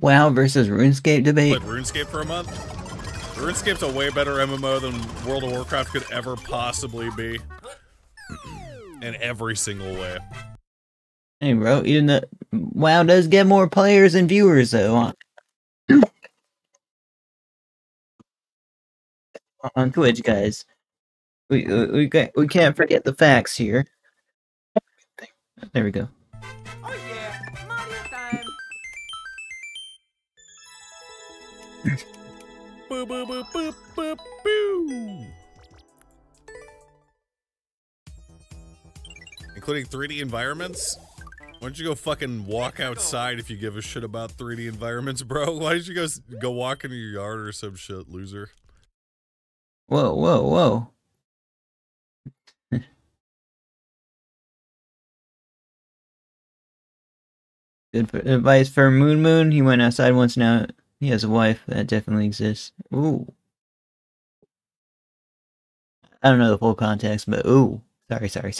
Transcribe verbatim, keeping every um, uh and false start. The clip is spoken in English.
WoW versus RuneScape debate. Played RuneScape for a month. RuneScape's a way better M M O than World of Warcraft could ever possibly be. In every single way. Hey bro, even though WoW does get more players and viewers though. On, on Twitch, guys. We, we, we, we can't forget the facts here. There we go. Oh yeah, Mario time! Boo boo boo boo boo boo! Including three D environments? Why don't you go fucking walk outside if you give a shit about three D environments, bro? Why don't you go go walk in your yard or some shit, loser? Whoa, whoa, whoa. Good for advice for Moon Moon. He went outside once, now he has a wife. That definitely exists. Ooh. I don't know the full context, but ooh. Sorry, sorry, sorry.